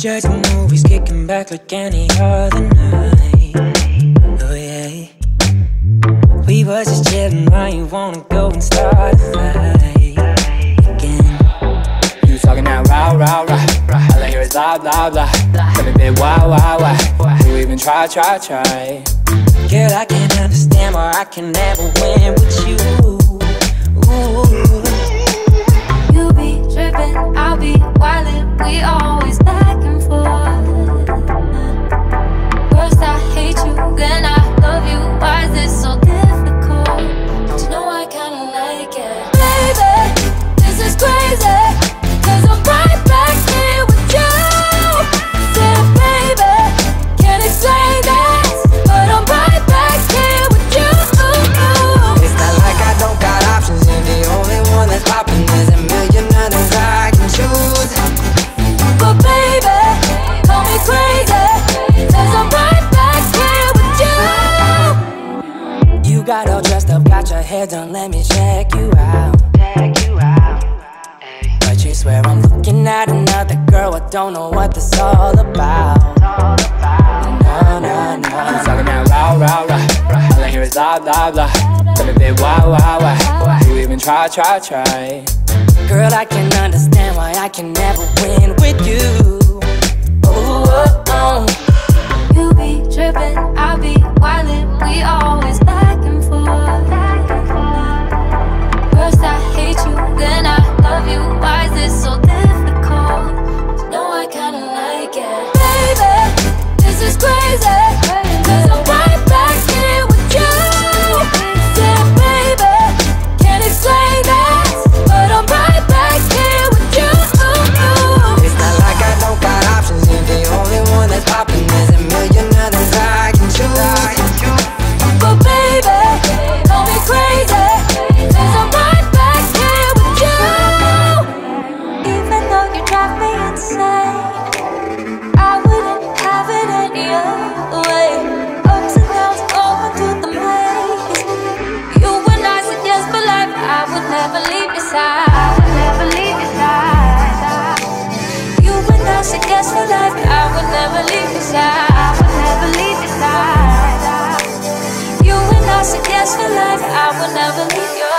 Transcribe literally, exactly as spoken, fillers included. D Js and movies, kicking back like any other night. Oh yeah, we was just chilling. Why you wanna go and start a fight again? You talking that rah rah rah, all I hear is blah blah blah. Tell me babe why why why, do you even try try try? Girl, I can't understand why I can never win with you. Ooh. You be trippin', I'll be wildin', we always back and forth. First I hate you, then I love you, why is this so difficult? But you know I kinda like it. Baby, this is crazy, cause I'm right back here with you. Said baby, can't explain that, but I'm right back here with you. It's not like I don't got options, you're the only one that's poppin'. There's a million others I can choose, but baby, call me crazy, cause I'm right back here with you. You got all dressed up, got your hair done, let me check you out. But you swear I'm looking at another girl, I don't know what that's all about. No, no, no, I'm talking that rah, rah, rah, all I hear is blah, blah, blah. Tell me babe why, why, why, do you even try, try, try? Girl, I can understand why I can never win with you. Ooh, oh, oh. You be trippin', I'll be wildin', we always back and forth. First I hate you, then I love you, why is this so difficult? You know I kinda like it. Baby, this is crazy, cause I'm right back here with you. Said baby, can't explain that, but I'm right. I will never leave you.